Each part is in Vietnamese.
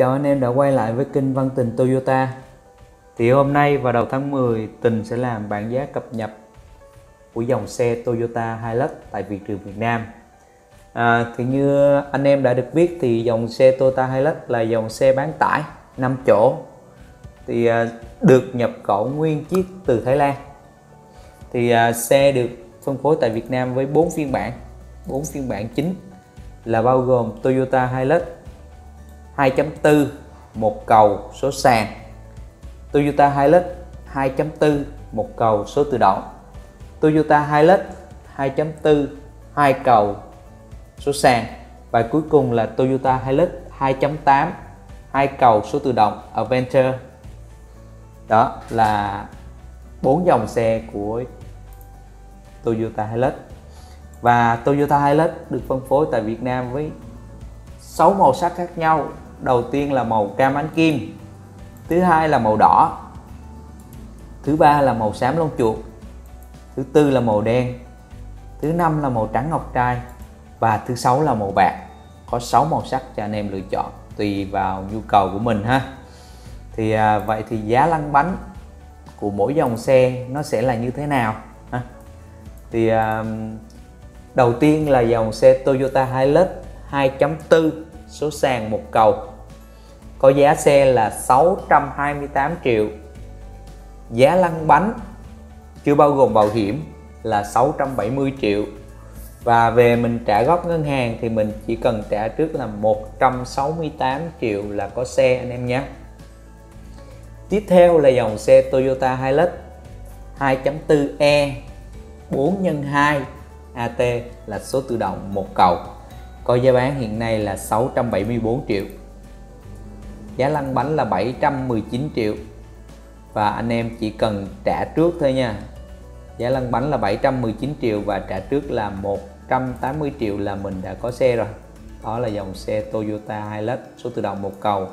Chào anh em đã quay lại với kênh Văn Tình Toyota. Thì hôm nay vào đầu tháng 10, Tình sẽ làm bảng giá cập nhật của dòng xe Toyota Hilux tại thị trường Việt Nam. Thì như anh em đã được biết thì dòng xe Toyota Hilux là dòng xe bán tải 5 chỗ, thì được nhập khẩu nguyên chiếc từ Thái Lan. Thì xe được phân phối tại Việt Nam với 4 phiên bản chính là bao gồm Toyota Hilux 2.4 một cầu số sàn, Toyota Hilux 2.4 một cầu số tự động, Toyota Hilux 2.4 hai cầu số sàn, và cuối cùng là Toyota Hilux 2.8 hai cầu số tự động Adventure. Đó là 4 dòng xe của Toyota Hilux, và Toyota Hilux được phân phối tại Việt Nam với 6 màu sắc khác nhau. Đầu tiên là màu cam ánh kim, thứ hai là màu đỏ, thứ ba là màu xám lông chuột, thứ tư là màu đen, thứ năm là màu trắng ngọc trai, và thứ sáu là màu bạc. Có 6 màu sắc cho anh em lựa chọn tùy vào nhu cầu của mình ha. Thì vậy thì giá lăn bánh của mỗi dòng xe nó sẽ là như thế nào ha? Thì đầu tiên là dòng xe Toyota Hilux 2.4 số sàn một cầu có giá xe là 628 triệu, giá lăn bánh chưa bao gồm bảo hiểm là 670 triệu, và về mình trả góp ngân hàng thì mình chỉ cần trả trước là 168 triệu là có xe anh em nhé. Tiếp theo là dòng xe Toyota Hilux 2.4e 4x2 AT là số tự động một cầu, có giá bán hiện nay là 674 triệu, giá lăn bánh là 719 triệu, và anh em chỉ cần trả trước thôi nha. Giá lăn bánh là 719 triệu và trả trước là 180 triệu là mình đã có xe rồi. Đó là dòng xe Toyota Hilux số tự động một cầu.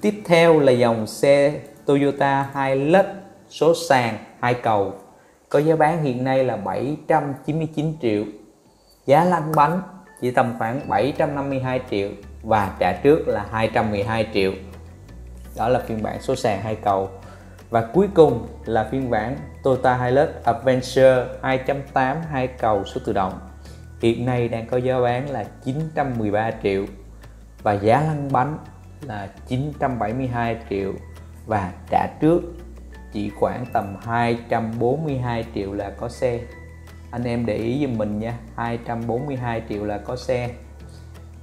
Tiếp theo là dòng xe Toyota Hilux số sàn hai cầu, có giá bán hiện nay là 799 triệu, giá lăn bánh chỉ tầm khoảng 752 triệu và trả trước là 212 triệu. Đó là phiên bản số sàn hai cầu. Và cuối cùng là phiên bản Toyota Hilux Adventure 2.8 hai cầu số tự động, hiện nay đang có giá bán là 913 triệu và giá lăn bánh là 972 triệu và trả trước chỉ khoảng tầm 242 triệu là có xe. Anh em để ý giùm mình nha, 242 triệu là có xe.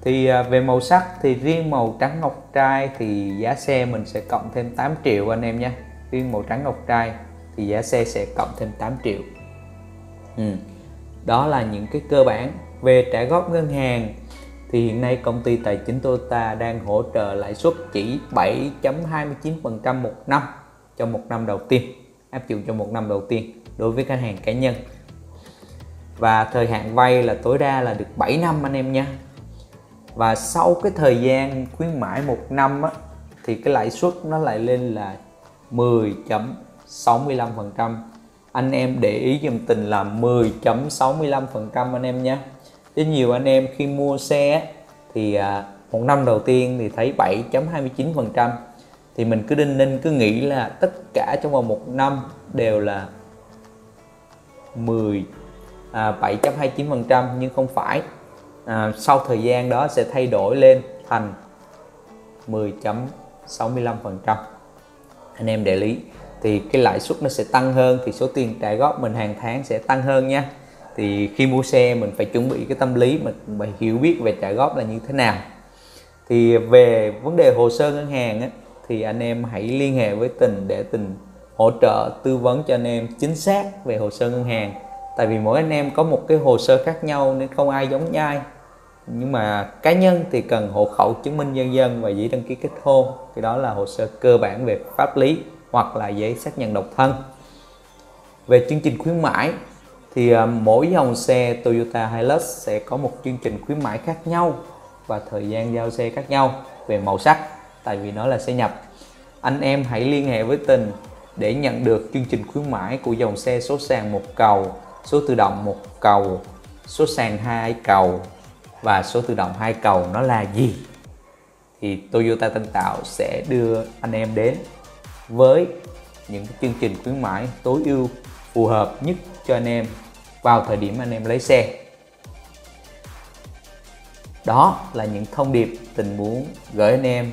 Thì về màu sắc thì riêng màu trắng ngọc trai thì giá xe mình sẽ cộng thêm 8 triệu anh em nha. Riêng màu trắng ngọc trai thì giá xe sẽ cộng thêm 8 triệu. Đó là những cái cơ bản. Về trả góp ngân hàng thì hiện nay công ty tài chính Toyota đang hỗ trợ lãi suất chỉ 7.29% một năm cho một năm đầu tiên, áp dụng cho một năm đầu tiên đối với khách hàng cá nhân. Và thời hạn vay là tối đa là được 7 năm anh em nha. Và sau cái thời gian khuyến mãi 1 năm á, thì cái lãi suất nó lại lên là 10.65%. Anh em để ý giùm Tình là 10.65% anh em nha. Chứ nhiều anh em khi mua xe thì một năm đầu tiên thì thấy 7.29%, thì mình cứ đinh ninh cứ nghĩ là tất cả trong vòng một năm đều là 7.29%, nhưng không phải. Sau thời gian đó sẽ thay đổi lên thành 10.65%. Anh em để lý thì cái lãi suất nó sẽ tăng hơn, thì số tiền trả góp mình hàng tháng sẽ tăng hơn nha. Thì khi mua xe mình phải chuẩn bị cái tâm lý mình hiểu biết về trả góp là như thế nào. Thì về vấn đề hồ sơ ngân hàng á, thì anh em hãy liên hệ với Tình để Tình hỗ trợ tư vấn cho anh em chính xác về hồ sơ ngân hàng. Tại vì mỗi anh em có một cái hồ sơ khác nhau nên không ai giống như ai. Nhưng mà cá nhân thì cần hộ khẩu, chứng minh nhân dân và giấy đăng ký kết hôn. Thì đó là hồ sơ cơ bản về pháp lý, hoặc là giấy xác nhận độc thân. Về chương trình khuyến mãi thì mỗi dòng xe Toyota Hilux sẽ có một chương trình khuyến mãi khác nhau và thời gian giao xe khác nhau về màu sắc, tại vì nó là xe nhập. Anh em hãy liên hệ với Tình để nhận được chương trình khuyến mãi của dòng xe số sàn một cầu, số tự động một cầu, số sàn hai cầu và số tự động hai cầu nó là gì. thì Toyota Tân Tạo sẽ đưa anh em đến với những chương trình khuyến mãi tối ưu phù hợp nhất cho anh em vào thời điểm anh em lấy xe. Đó là những thông điệp tình muốn gửi anh em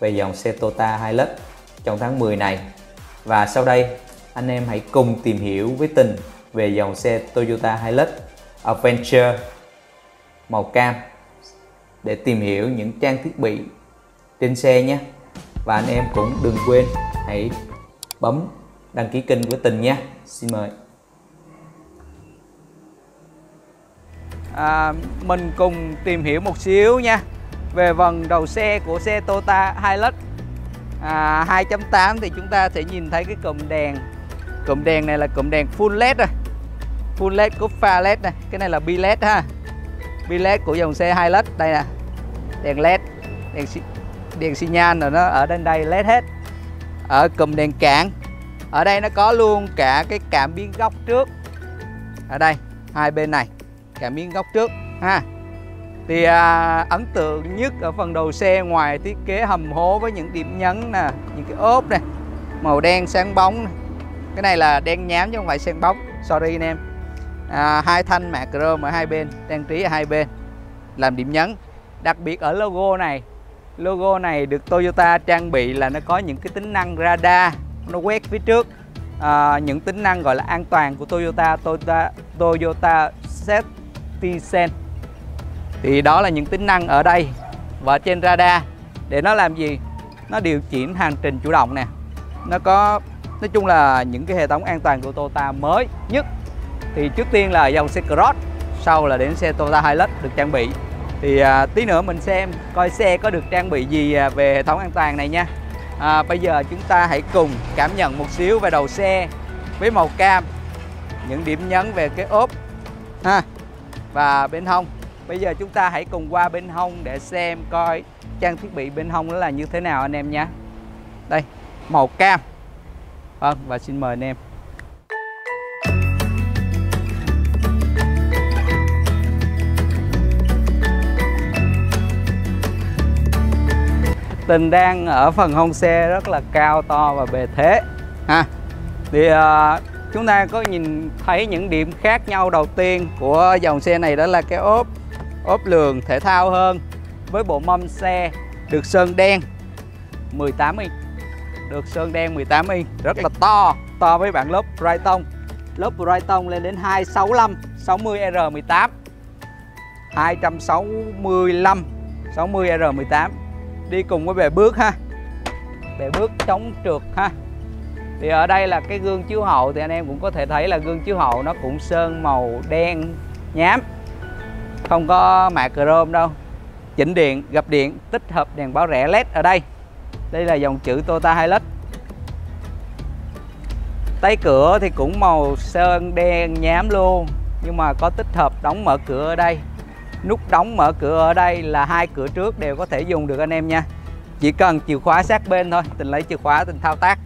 về dòng xe Toyota Hilux trong tháng 10 này. Và sau đây anh em hãy cùng tìm hiểu với Tình về dòng xe Toyota Hilux Adventure màu cam để tìm hiểu những trang thiết bị trên xe nhé. Và anh em cũng đừng quên hãy bấm đăng ký kênh của Tình nhé. Xin mời. Mình cùng tìm hiểu một xíu nha về vần đầu xe của xe Toyota Hilux 2.8 thì chúng ta sẽ nhìn thấy cái cụm đèn. Cụm đèn này là cụm đèn full LED rồi. Full LED của pha LED này, cái này là bi LED ha. Bi LED của dòng xe Hilux đây nè. Đèn LED, đèn xi nhan rồi nó ở bên đây LED hết. Ở cụm đèn cản. Ở đây nó có luôn cả cái cảm biến góc trước. Ở đây hai bên này, cảm biến góc trước ha. Thì ấn tượng nhất ở phần đầu xe ngoài thiết kế hầm hố với những điểm nhấn nè, những cái ốp này màu đen sáng bóng này. Cái này là đen nhám chứ không phải sáng bóng, sorry anh em. Hai thanh mạ chrome ở hai bên, trang trí ở hai bên làm điểm nhấn. Đặc biệt ở logo này, logo này được Toyota trang bị là nó có những cái tính năng radar, nó quét phía trước. Những tính năng gọi là an toàn của Toyota Safety Sense. Thì đó là những tính năng ở đây và trên radar để nó làm gì? Nó điều chỉnh hành trình chủ động nè. Nó có, nói chung là những cái hệ thống an toàn của Toyota mới nhất. Thì trước tiên là dòng xe Cross, sau là đến xe Toyota Hilux được trang bị. Thì tí nữa mình xem coi xe có được trang bị gì về hệ thống an toàn này nha. Bây giờ chúng ta hãy cùng cảm nhận một xíu về đầu xe với màu cam, những điểm nhấn về cái ốp ha và bên hông. Bây giờ chúng ta hãy cùng qua bên hông để xem coi trang thiết bị bên hông nó là như thế nào anh em nhé. Đây, màu cam. Vâng, và xin mời anh em. Tình đang ở phần hông xe rất là cao, to và bề thế ha. Thì chúng ta có nhìn thấy những điểm khác nhau đầu tiên của dòng xe này, đó là cái ốp lườn thể thao hơn với bộ mâm xe được sơn đen 18 inch. Được sơn đen 18 inch rất là to với bản lớp Bridgestone. Lớp Bridgestone lên đến 265 60R18. 265 60R18. Đi cùng với bề bước ha. Bề bước chống trượt ha. Thì ở đây là cái gương chiếu hậu, thì anh em cũng có thể thấy là gương chiếu hậu nó cũng sơn màu đen nhám. Không có mạ chrome đâu. Chỉnh điện, gập điện, tích hợp đèn báo rẽ LED ở đây. Đây là dòng chữ Toyota Hilux. Tay cửa thì cũng màu sơn đen nhám luôn, nhưng mà có tích hợp đóng mở cửa ở đây. Nút đóng mở cửa ở đây là hai cửa trước đều có thể dùng được anh em nha. Chỉ cần chìa khóa sát bên thôi, Tình lấy chìa khóa Tình thao tác.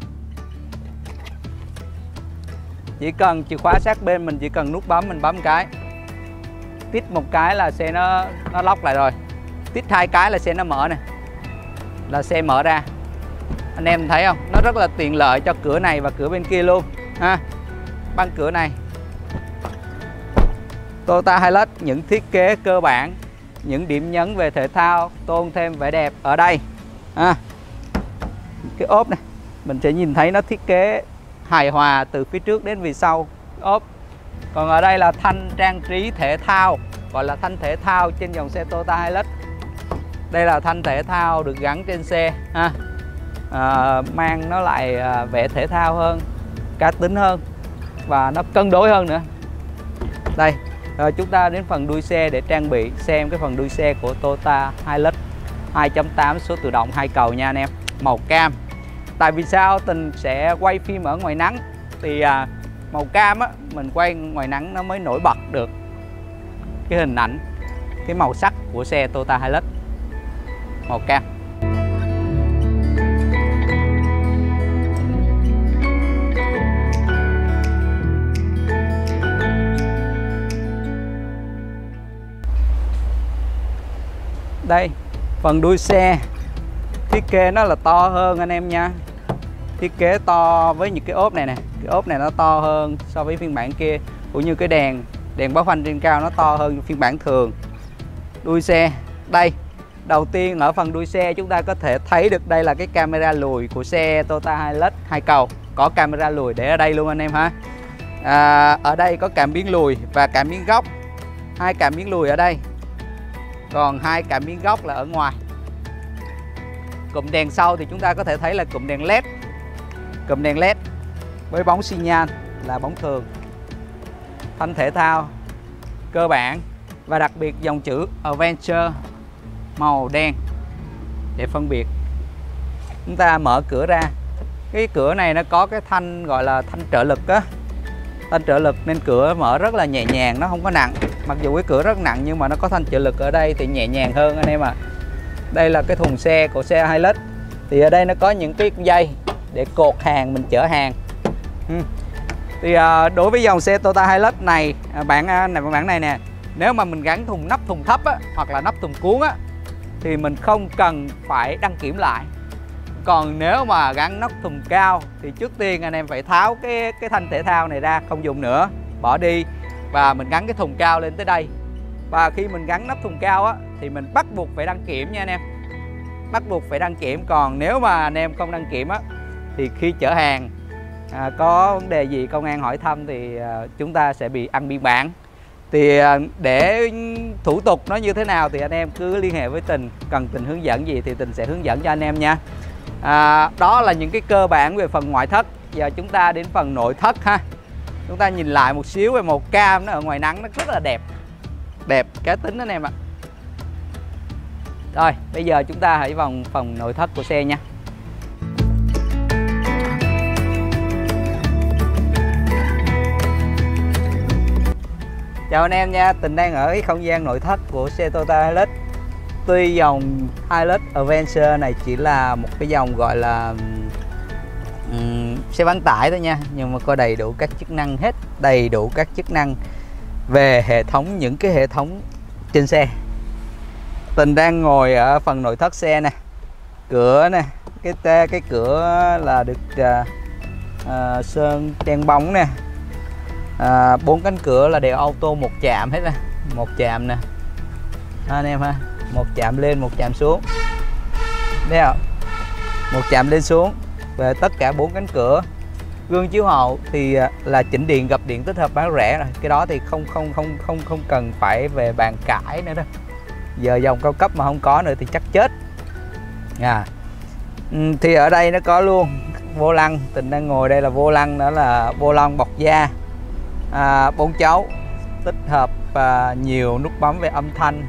Chỉ cần chìa khóa sát bên, mình chỉ cần nút bấm, mình bấm cái tít một cái là xe nó lock lại rồi. Tít hai cái là xe nó mở nè, là xe mở ra. Anh em thấy không, nó rất là tiện lợi cho cửa này và cửa bên kia luôn ha. Băng cửa này, Toyota Hilux những thiết kế cơ bản, những điểm nhấn về thể thao tôn thêm vẻ đẹp ở đây ha. Cái ốp này mình sẽ nhìn thấy nó thiết kế hài hòa từ phía trước đến phía sau ốp. Còn ở đây là thanh trang trí thể thao, gọi là thanh thể thao trên dòng xe Toyota Hilux. Đây là thanh thể thao được gắn trên xe ha. Mang nó lại vẻ thể thao hơn, cá tính hơn và nó cân đối hơn nữa. Đây, rồi chúng ta đến phần đuôi xe để trang bị xem cái phần đuôi xe của Toyota Hilux 2.8 số tự động 2 cầu nha anh em, màu cam. Tại vì sao Tình sẽ quay phim ở ngoài nắng thì màu cam á, mình quay ngoài nắng nó mới nổi bật được cái hình ảnh, cái màu sắc của xe Toyota Hilux màu cam. Đây, phần đuôi xe thiết kế nó là to hơn anh em nha. Thiết kế to với những cái ốp này nè, cái ốp này nó to hơn so với phiên bản kia, cũng như cái đèn báo phanh trên cao nó to hơn phiên bản thường. Đuôi xe đây, đầu tiên ở phần đuôi xe chúng ta có thể thấy được đây là cái camera lùi của xe Toyota Hilux 2 cầu, có camera lùi để ở đây luôn anh em ha. Ở đây có cảm biến lùi và cảm biến góc, 2 cảm biến lùi ở đây, còn 2 cảm biến góc là ở ngoài. Cụm đèn sau thì chúng ta có thể thấy là cụm đèn LED, cụm đèn LED với bóng xi nhan là bóng thường. Thanh thể thao cơ bản và đặc biệt dòng chữ Adventure màu đen để phân biệt. Chúng ta mở cửa ra, cái cửa này nó có cái thanh gọi là thanh trợ lực á, thanh trợ lực nên cửa mở rất là nhẹ nhàng, nó không có nặng. Mặc dù cái cửa rất nặng nhưng mà nó có thanh trợ lực ở đây thì nhẹ nhàng hơn anh em ạ. Đây là cái thùng xe của xe Hilux thì ở đây nó có những cái dây để cột hàng, mình chở hàng. Thì đối với dòng xe Toyota Hilux này, bản này nè, nếu mà mình gắn thùng nắp thùng thấp á, hoặc là nắp thùng cuốn á, thì mình không cần phải đăng kiểm lại. Còn nếu mà gắn nắp thùng cao thì trước tiên anh em phải tháo cái thanh thể thao này ra, không dùng nữa, bỏ đi, và mình gắn cái thùng cao lên tới đây. Và khi mình gắn nắp thùng cao á thì mình bắt buộc phải đăng kiểm nha anh em, bắt buộc phải đăng kiểm. Còn nếu mà anh em không đăng kiểm á thì khi chở hàng có vấn đề gì công an hỏi thăm thì chúng ta sẽ bị ăn biên bản. Thì để thủ tục nó như thế nào thì anh em cứ liên hệ với Tình, cần Tình hướng dẫn gì thì Tình sẽ hướng dẫn cho anh em nha. Đó là những cái cơ bản về phần ngoại thất. Giờ chúng ta đến phần nội thất ha. Chúng ta nhìn lại một xíu về màu cam, nó ở ngoài nắng nó rất là đẹp, đẹp cá tính anh em ạ. Rồi bây giờ chúng ta hãy vào phần nội thất của xe nha. Chào anh em nha, Tình đang ở cái không gian nội thất của xe Toyota Hilux. Tuy dòng Hilux Adventure này chỉ là một cái dòng gọi là xe bán tải thôi nha, nhưng mà có đầy đủ các chức năng hết, đầy đủ các chức năng về hệ thống, những cái hệ thống trên xe. Tình đang ngồi ở phần nội thất xe nè, cửa nè, cái cửa là được sơn đen bóng nè. 4 cánh cửa là đều auto, một chạm hết nè, một chạm nè anh em ha, một chạm lên, một chạm xuống, thấy không? Một chạm lên xuống về tất cả 4 cánh cửa. Gương chiếu hậu thì là chỉnh điện, gập điện tích hợp bán rẻ rồi, cái đó thì không cần phải về bàn cãi nữa đó. Giờ dòng cao cấp mà không có nữa thì chắc chết. Thì ở đây nó có luôn vô lăng, Tình đang ngồi đây là vô lăng, đó là vô lăng bọc da, 4 chấu tích hợp nhiều nút bấm về âm thanh,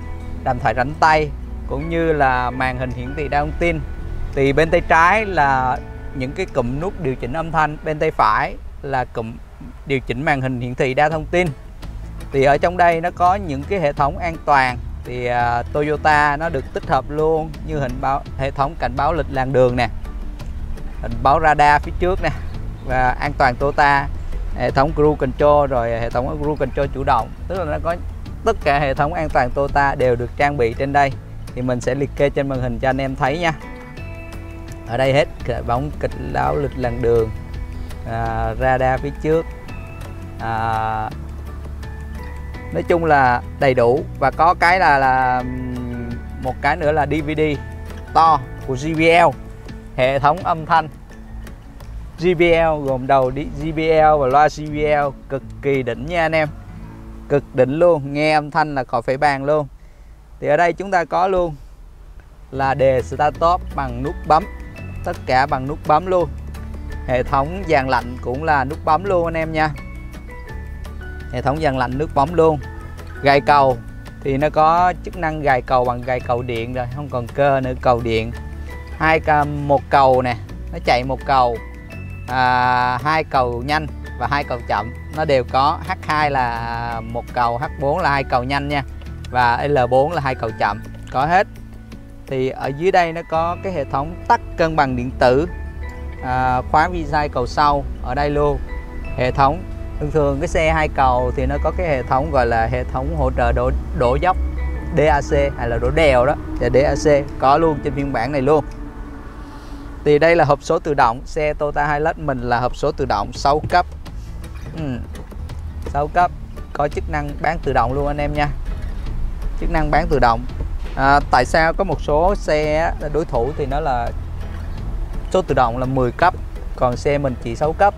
đàm thoại rảnh tay, cũng như là màn hình hiển thị đa thông tin. Thì bên tay trái là những cái cụm nút điều chỉnh âm thanh, bên tay phải là cụm điều chỉnh màn hình hiển thị đa thông tin. Thì ở trong đây nó có những cái hệ thống an toàn thì Toyota nó được tích hợp luôn, như hệ thống cảnh báo lịch làn đường nè, cảnh báo radar phía trước nè, và an toàn Toyota, hệ thống cruise control, rồi hệ thống cruise control chủ động. Tức là nó có tất cả hệ thống an toàn Toyota đều được trang bị trên đây, thì mình sẽ liệt kê trên màn hình cho anh em thấy nha. Ở đây hết, bóng cảnh báo lịch làn đường, radar phía trước, nói chung là đầy đủ. Và có cái là một cái nữa là DVD to của JBL, hệ thống âm thanh JBL gồm đầu JBL và loa JBL, cực kỳ đỉnh nha anh em, cực đỉnh luôn, nghe âm thanh là khỏi phải bàn luôn. Thì ở đây chúng ta có luôn là đề start stop bằng nút bấm, tất cả bằng nút bấm luôn. Hệ thống dàn lạnh cũng là nút bấm luôn anh em nha, hệ thống dàn lạnh nước bấm luôn. Gài cầu thì nó có chức năng gài cầu bằng gài cầu điện rồi, không còn cơ nữa, cầu điện. 1 cầu nè, nó chạy 1 cầu, 2 cầu nhanh và 2 cầu chậm, nó đều có. H2 là 1 cầu, H4 là 2 cầu nhanh nha, và L4 là 2 cầu chậm, có hết. Thì ở dưới đây nó có cái hệ thống tắt cân bằng điện tử, khóa vi sai cầu sau ở đây luôn. Hệ thống thường cái xe 2 cầu thì nó có cái hệ thống gọi là hệ thống hỗ trợ đổ dốc DAC hay là đổ đèo đó, là DAC có luôn trên phiên bản này luôn. Thì đây là hộp số tự động, xe Toyota Hilux mình là hộp số tự động 6 cấp. 6 cấp có chức năng bán tự động luôn anh em nha. Chức năng bán tự động. Tại sao có một số xe đối thủ thì nó là số tự động là 10 cấp, còn xe mình chỉ 6 cấp.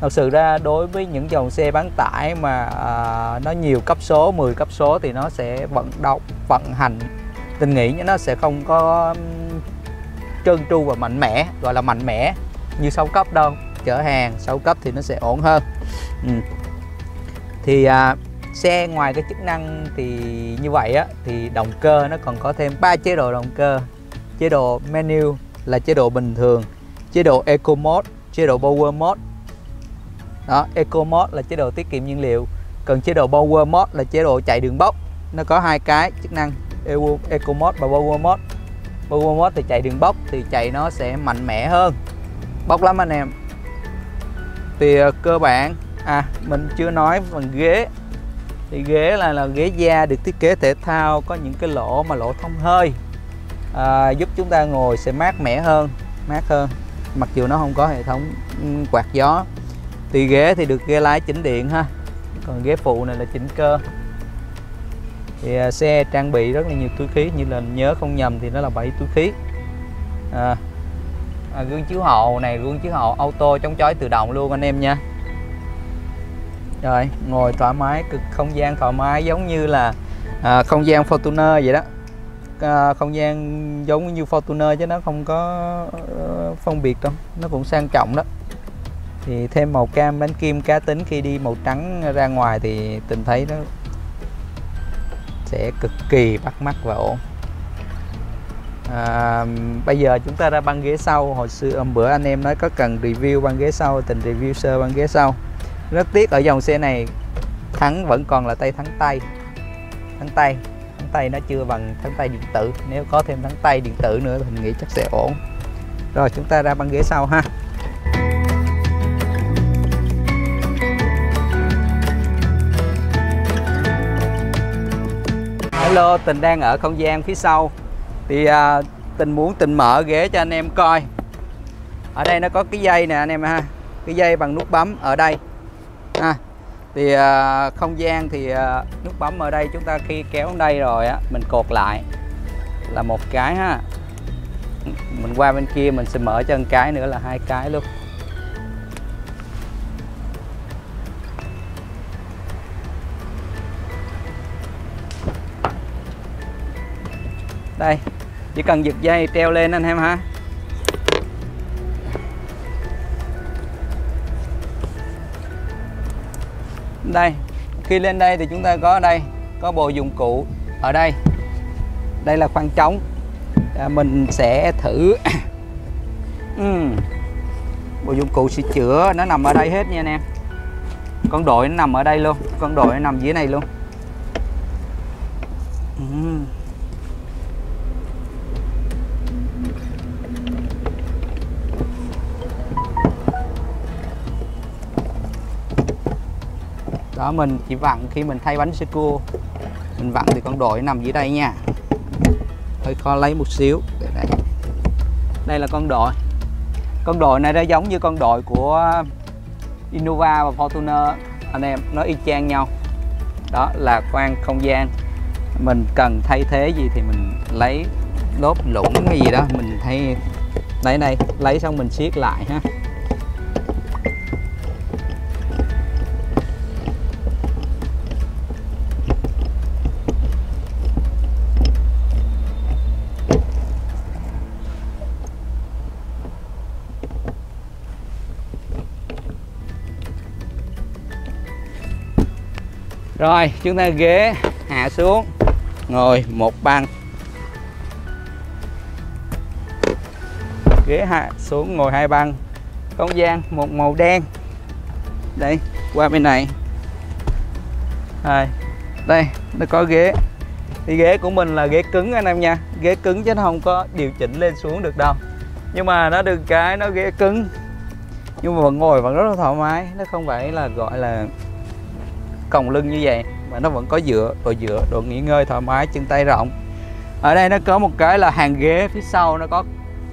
Thật sự ra đối với những dòng xe bán tải mà nó nhiều cấp số, 10 cấp số thì nó sẽ vận hành. Tình nghĩ nó sẽ không có trơn tru và mạnh mẽ, gọi là mạnh mẽ như 6 cấp đâu. Chở hàng 6 cấp thì nó sẽ ổn hơn. Thì xe ngoài cái chức năng thì như vậy á, thì động cơ nó còn có thêm 3 chế độ động cơ. Chế độ manual là chế độ bình thường, chế độ eco mode, chế độ power mode. Đó, eco mode là chế độ tiết kiệm nhiên liệu, còn chế độ power mode là chế độ chạy đường bốc. Nó có hai cái chức năng, eco mode và power mode. Power mode thì chạy đường bốc thì chạy nó sẽ mạnh mẽ hơn, bốc lắm anh em. Thì cơ bản mình chưa nói phần ghế. Thì ghế là ghế da được thiết kế thể thao, có những cái lỗ mà lỗ thông hơi, giúp chúng ta ngồi sẽ mát mẻ hơn, mặc dù nó không có hệ thống quạt gió. Thì ghế thì được ghế lái chỉnh điện ha, còn ghế phụ này là chỉnh cơ. Thì xe trang bị rất là nhiều túi khí, như là nhớ không nhầm thì nó là 7 túi khí. Gương chiếu hậu này, gương chiếu hậu auto chống chói tự động luôn anh em nha. Rồi, ngồi thoải mái, cực không gian thoải mái, giống như là không gian Fortuner vậy đó. Không gian giống như Fortuner chứ nó không có phân biệt đâu, nó cũng sang trọng đó. Thì thêm màu cam đánh kim cá tính, khi đi màu trắng ra ngoài thì tình thấy nó sẽ cực kỳ bắt mắt và ổn. Bây giờ chúng ta ra băng ghế sau. Hồi xưa hôm bữa anh em nói có cần review băng ghế sau, tình review sơ băng ghế sau. Rất tiếc ở dòng xe này thắng vẫn còn là tay thắng tay, nó chưa bằng thắng tay điện tử. Nếu có thêm thắng tay điện tử nữa thì mình nghĩ chắc sẽ ổn. Rồi chúng ta ra băng ghế sau ha. Hello, Tình đang ở không gian phía sau. Thì Tình muốn mở ghế cho anh em coi. Ở đây nó có cái dây nè anh em ha, cái dây bằng nút bấm ở đây. Thì không gian thì nút bấm ở đây, chúng ta khi kéo đây rồi á, mình cột lại là một cái ha. Mình qua bên kia mình sẽ mở cho một cái nữa là hai cái luôn. Đây, chỉ cần giật dây treo lên anh em ha. Đây, khi lên đây thì chúng ta có ở đây, có bộ dụng cụ ở đây. Đây là khoang trống. Mình sẽ thử bộ dụng cụ sửa chữa nó nằm ở đây hết nha anh em. Con đội nó nằm ở đây luôn, con đội nó nằm dưới này luôn. Đó, mình chỉ vặn khi mình thay bánh xe cua, mình vặn thì con đội nằm dưới đây nha. Hơi khó lấy một xíu. Đây, đây là con đội. Con đội này nó giống như con đội của Innova và Fortuner anh em, nó y chang nhau. Đó là khoang không gian. Mình cần thay thế gì thì mình lấy đốt lũng cái gì đó, mình thấy lấy đây, lấy xong mình siết lại ha. Rồi chúng ta ghế hạ xuống, ngồi một băng. Ghế hạ xuống ngồi hai băng. Không gian một màu đen. Đây, qua bên này. Đây, nó có ghế. Thì ghế của mình là ghế cứng anh em nha. Ghế cứng chứ nó không có điều chỉnh lên xuống được đâu. Nhưng mà nó được cái nó ghế cứng, nhưng mà vẫn ngồi vẫn rất là thoải mái. Nó không phải là gọi là còng lưng như vậy, mà nó vẫn có dựa, đồ nghỉ ngơi thoải mái, chân tay rộng. Ở đây nó có một cái là hàng ghế phía sau nó có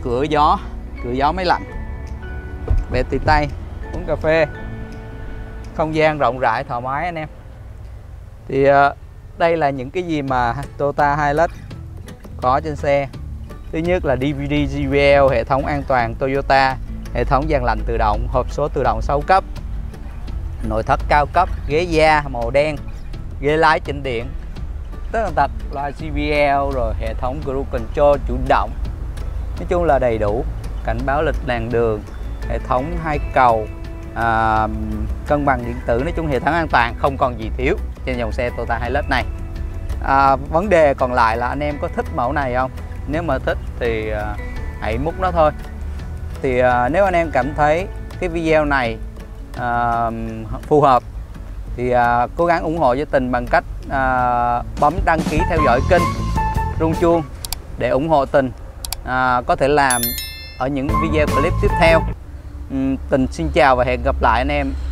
cửa gió, cửa gió máy lạnh, bè tì tay, uống cà phê, không gian rộng rãi thoải mái anh em. Thì đây là những cái gì mà Toyota Hilux có trên xe. Thứ nhất là DVD JBL, hệ thống an toàn Toyota, hệ thống giàn lạnh tự động, hộp số tự động 6 cấp, nội thất cao cấp, ghế da màu đen, ghế lái chỉnh điện, tất cả tật loại JBL, rồi hệ thống cruise control chủ động. Nói chung là đầy đủ, cảnh báo lịch làn đường, hệ thống 2 cầu, cân bằng điện tử, nói chung hệ thống an toàn không còn gì thiếu trên dòng xe Toyota Hilux này. Vấn đề còn lại là anh em có thích mẫu này không? Nếu mà thích thì hãy múc nó thôi. Thì nếu anh em cảm thấy cái video này phù hợp thì cố gắng ủng hộ cho Tình bằng cách bấm đăng ký theo dõi kênh, rung chuông để ủng hộ Tình có thể làm ở những video clip tiếp theo. Tình xin chào và hẹn gặp lại anh em.